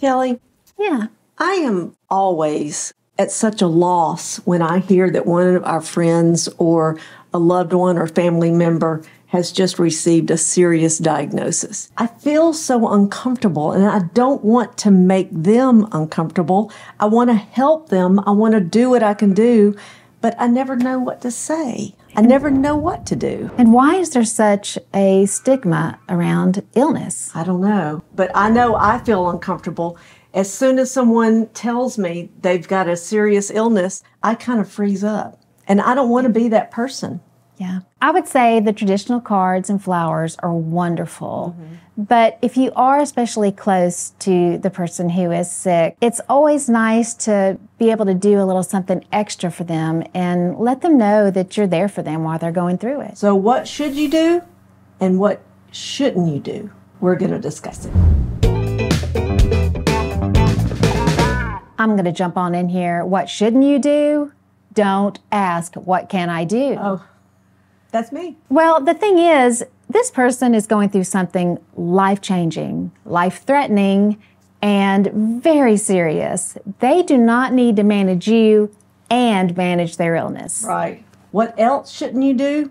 Kelly? Yeah. I am always at such a loss when I hear that one of our friends or a loved one or family member has just received a serious diagnosis. I feel so uncomfortable, and I don't want to make them uncomfortable. I want to help them. I want to do what I can do, but I never know what to say. I never know what to do. And why is there such a stigma around illness? I don't know, but I know I feel uncomfortable. As soon as someone tells me they've got a serious illness, I kind of freeze up, and I don't want to be that person. Yeah. I would say the traditional cards and flowers are wonderful, mm-hmm. but if you are especially close to the person who is sick, it's always nice to be able to do a little something extra for them and let them know that you're there for them while they're going through it. So what should you do and what shouldn't you do? We're going to discuss it. I'm going to jump on in here. What shouldn't you do? Don't ask, what can I do? Oh. That's me. Well, the thing is, this person is going through something life-changing, life-threatening, and very serious. They do not need to manage you and manage their illness. Right. What else shouldn't you do?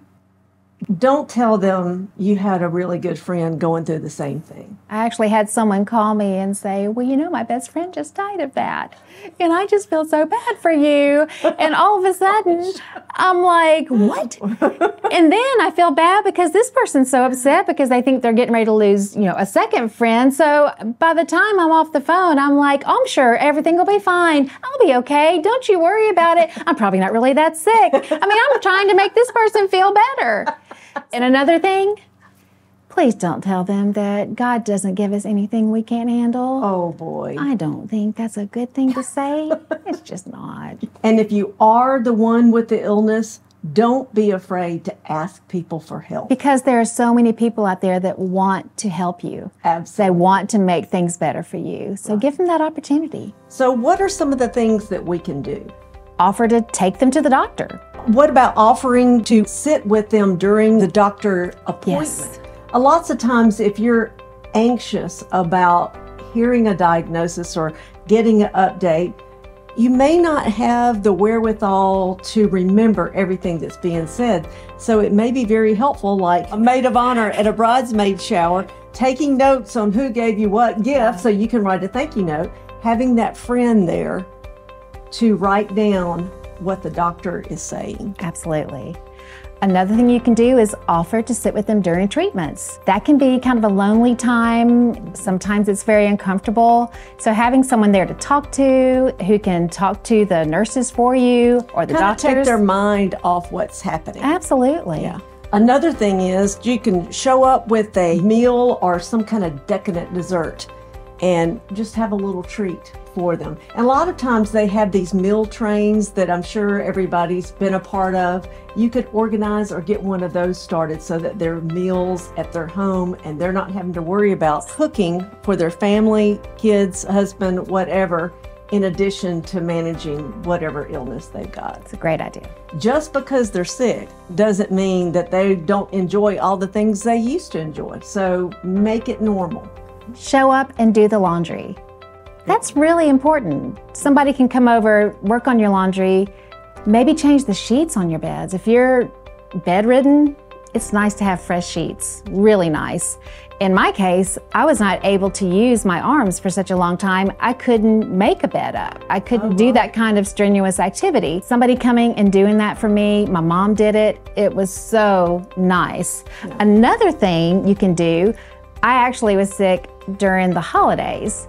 Don't tell them you had a really good friend going through the same thing. I actually had someone call me and say, well, you know, my best friend just died of that, and I just feel so bad for you. And all of a sudden, I'm like, what? And then I feel bad because this person's so upset because they think they're getting ready to lose, you know, a second friend. So by the time I'm off the phone, I'm like, oh, I'm sure everything will be fine. I'll be okay. Don't you worry about it. I'm probably not really that sick. I mean, I'm trying to make this person feel better. And another thing, please don't tell them that God doesn't give us anything we can't handle. Oh, boy. I don't think that's a good thing to say. It's just not. And if you are the one with the illness, don't be afraid to ask people for help. Because there are so many people out there that want to help you. Absolutely. They want to make things better for you. So right. Give them that opportunity. So what are some of the things that we can do? Offer to take them to the doctor. What about offering to sit with them during the doctor appointment? Yes. Lots of times if you're anxious about hearing a diagnosis or getting an update, you may not have the wherewithal to remember everything that's being said. So it may be very helpful, like a maid of honor at a bridesmaid shower, taking notes on who gave you what gift so you can write a thank you note, having that friend there to write down what the doctor is saying. Absolutely. Another thing you can do is offer to sit with them during treatments. That can be kind of a lonely time. Sometimes it's very uncomfortable. So having someone there to talk to, who can talk to the nurses for you or the doctors. Kind of take their mind off what's happening. Absolutely. Yeah. Another thing is you can show up with a meal or some kind of decadent dessert and just have a little treat for them. And a lot of times they have these meal trains that I'm sure everybody's been a part of. You could organize or get one of those started so that their meals at their home and they're not having to worry about cooking for their family, kids, husband, whatever, in addition to managing whatever illness they've got. It's a great idea. Just because they're sick doesn't mean that they don't enjoy all the things they used to enjoy. So make it normal. Show up and do the laundry. That's really important. Somebody can come over, work on your laundry, maybe change the sheets on your beds. If you're bedridden, it's nice to have fresh sheets, really nice. In my case, I was not able to use my arms for such a long time. I couldn't make a bed up. I couldn't do that kind of strenuous activity. Somebody coming and doing that for me, my mom did it. It was so nice. Yeah. Another thing you can do, I actually was sick during the holidays.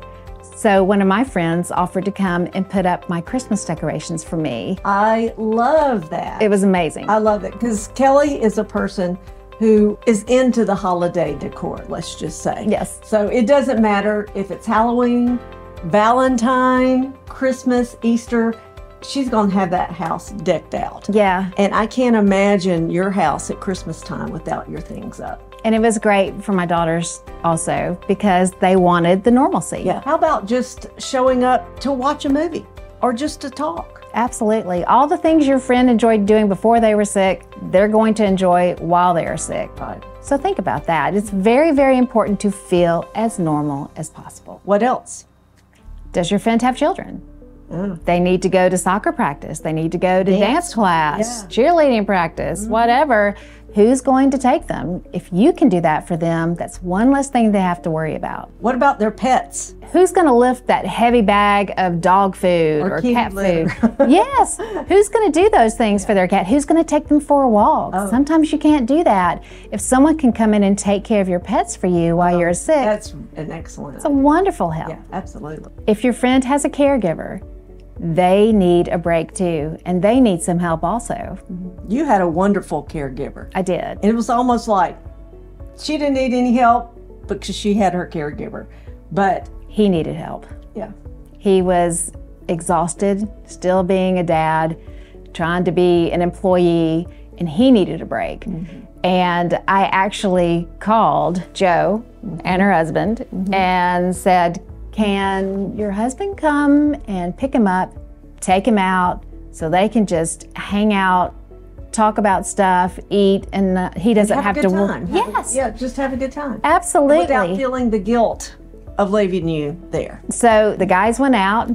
So one of my friends offered to come and put up my Christmas decorations for me. I love that. It was amazing. I love it because Kelly is a person who is into the holiday decor, let's just say. Yes. So it doesn't matter if it's Halloween, Valentine, Christmas, Easter, she's going to have that house decked out. Yeah. And I can't imagine your house at Christmas time without your things up. And it was great for my daughters also because they wanted the normalcy. Yeah. How about just showing up to watch a movie or just to talk? Absolutely. All the things your friend enjoyed doing before they were sick, they're going to enjoy while they are sick. Right. So think about that. It's very, very important to feel as normal as possible. What else? Does your friend have children? Mm. They need to go to soccer practice. They need to go to dance class, cheerleading practice, whatever. Who's going to take them? If you can do that for them, that's one less thing they have to worry about. What about their pets? Who's going to lift that heavy bag of dog food or cat food? Yes. Who's going to do those things for their cat? Who's going to take them for a walk? Oh. Sometimes you can't do that. If someone can come in and take care of your pets for you while you're sick, that's an excellent idea. It's a wonderful help. Yeah, absolutely. If your friend has a caregiver, they need a break too, and they need some help also. You had a wonderful caregiver. I did. And it was almost like she didn't need any help because she had her caregiver, but he needed help. Yeah. He was exhausted, still being a dad, trying to be an employee, and he needed a break. And I actually called Joe and her husband and said, can your husband come and pick him up, take him out, so they can just hang out, talk about stuff, eat, and he doesn't have to work. Yes. Yeah, just have a good time. Absolutely. Without feeling the guilt of leaving you there. So the guys went out.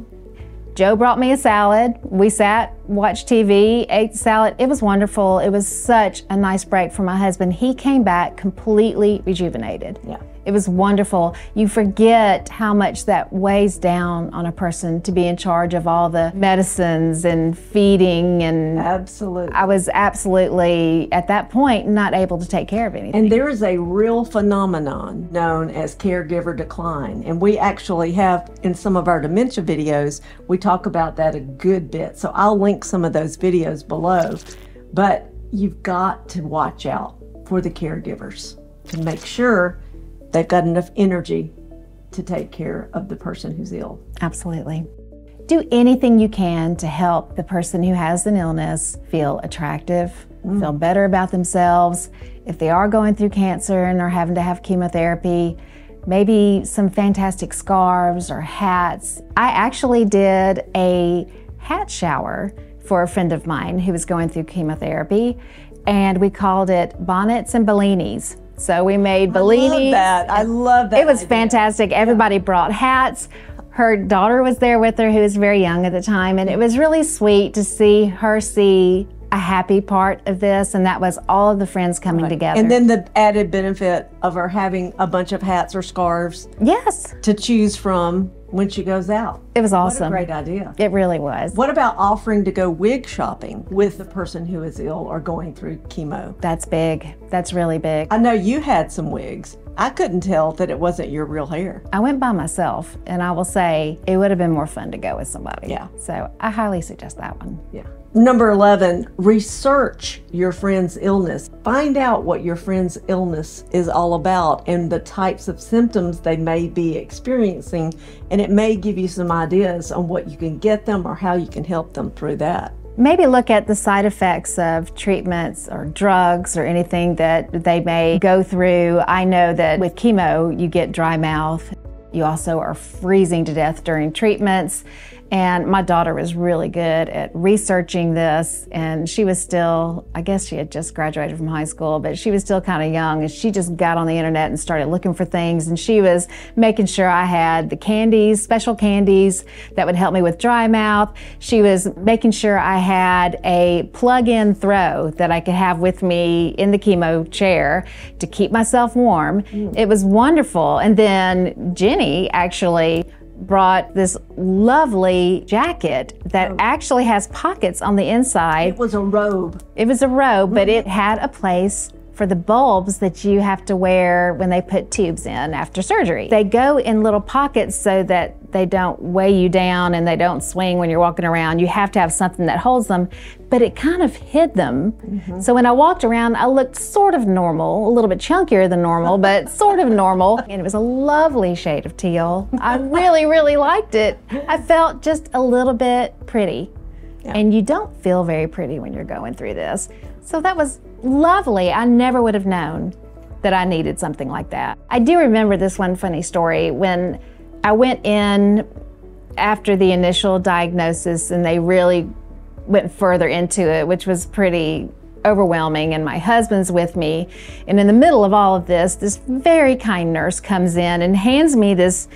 Joe brought me a salad. We sat, watched TV, ate the salad. It was wonderful. It was such a nice break for my husband. He came back completely rejuvenated. Yeah. It was wonderful. You forget how much that weighs down on a person to be in charge of all the medicines and feeding and... Absolutely. I was absolutely, at that point, not able to take care of anything. And there is a real phenomenon known as caregiver decline. And we actually have, in some of our dementia videos, we talk about that a good bit. So I'll link some of those videos below. But you've got to watch out for the caregivers to make sure they've got enough energy to take care of the person who's ill. Absolutely. Do anything you can to help the person who has an illness feel attractive, feel better about themselves. If they are going through cancer and are having to have chemotherapy, maybe some fantastic scarves or hats. I actually did a hat shower for a friend of mine who was going through chemotherapy, and we called it Bonnets and Bellinis. So we made bellinis. I love that. I love that. It was fantastic. Everybody brought hats. Her daughter was there with her, who was very young at the time, and it was really sweet to see her see a happy part of this, and that was all of the friends coming together. And then the added benefit of her having a bunch of hats or scarves to choose from when she goes out. It was awesome. What a great idea. It really was. What about offering to go wig shopping with the person who is ill or going through chemo? That's big. That's really big. I know you had some wigs. I couldn't tell that it wasn't your real hair. I went by myself, and I will say it would have been more fun to go with somebody. Yeah. So I highly suggest that one. Yeah. Number 11, research your friend's illness. Find out what your friend's illness is all about and the types of symptoms they may be experiencing, and it may give you some ideas on what you can get them or how you can help them through that. Maybe look at the side effects of treatments or drugs or anything that they may go through. I know that with chemo, you get dry mouth. You also are freezing to death during treatments. And my daughter was really good at researching this, and she was still, I guess she had just graduated from high school, but she was still kind of young, and she just got on the internet and started looking for things, and she was making sure I had the candies, special candies that would help me with dry mouth. She was making sure I had a plug-in throw that I could have with me in the chemo chair to keep myself warm. It was wonderful. And then Jenny actually brought this lovely jacket that actually has pockets on the inside. It was a robe. It was a robe, but it had a place for the bulbs that you have to wear when they put tubes in after surgery. They go in little pockets so that they don't weigh you down and they don't swing when you're walking around. You have to have something that holds them, but it kind of hid them. So when I walked around, I looked sort of normal, a little bit chunkier than normal, but sort of normal. And it was a lovely shade of teal. I really, really liked it. I felt just a little bit pretty. And you don't feel very pretty when you're going through this. So that was lovely. I never would have known that I needed something like that. I do remember this one funny story. When I went in after the initial diagnosis and they really went further into it, which was pretty overwhelming, and my husband's with me, and in the middle of all of this, this very kind nurse comes in and hands me this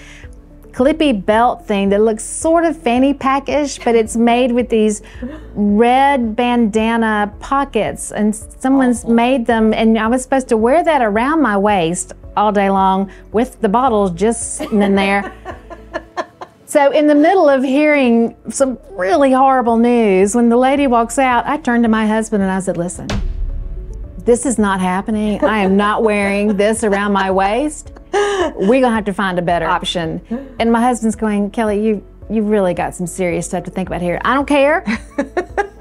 clippy belt thing that looks sort of fanny pack-ish, but it's made with these red bandana pockets, and someone's made them, and I was supposed to wear that around my waist all day long with the bottles just sitting in there. So in the middle of hearing some really horrible news, when the lady walks out, I turned to my husband and I said, listen, this is not happening. I am not wearing this around my waist. We're gonna have to find a better option. And my husband's going, Kelly, you really got some serious stuff to think about here. I don't care.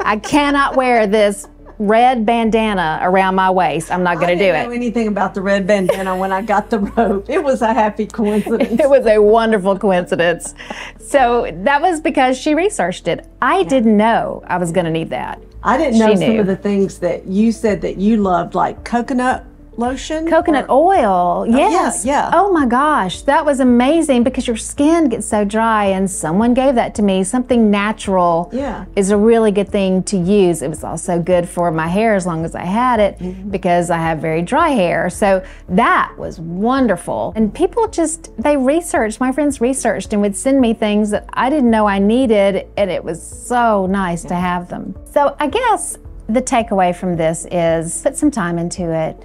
I cannot wear this red bandana around my waist. I'm not gonna do it. I didn't know anything about the red bandana when I got the rope. It was a happy coincidence. It was a wonderful coincidence. So that was because she researched it. I didn't know I was gonna need that. I didn't know some of the things that you said that you loved, like coconut lotion. Coconut oil, yes. Yeah. Oh my gosh, that was amazing because your skin gets so dry, and someone gave that to me. Something natural is a really good thing to use. It was also good for my hair as long as I had it because I have very dry hair. So that was wonderful. And people just, they researched, my friends researched and would send me things that I didn't know I needed, and it was so nice to have them. So I guess the takeaway from this is put some time into it.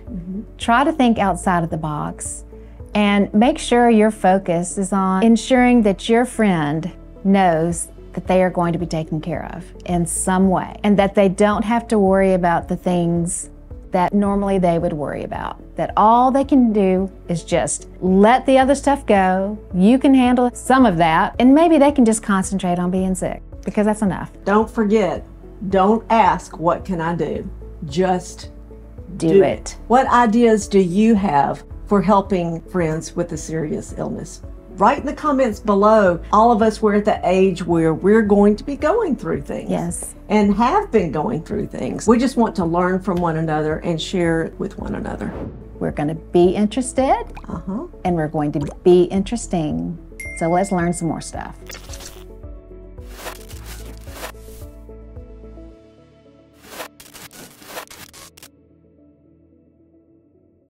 Try to think outside of the box and make sure your focus is on ensuring that your friend knows that they are going to be taken care of in some way and that they don't have to worry about the things that normally they would worry about. That all they can do is just let the other stuff go. You can handle some of that, and maybe they can just concentrate on being sick because that's enough. Don't forget, don't ask, what can I do? Just do it. What ideas do you have for helping friends with a serious illness? Write in the comments below. All of us, we're at the age where we're going to be going through things. Yes. And have been going through things. We just want to learn from one another and share it with one another. We're going to be interested and we're going to be interesting. So let's learn some more stuff.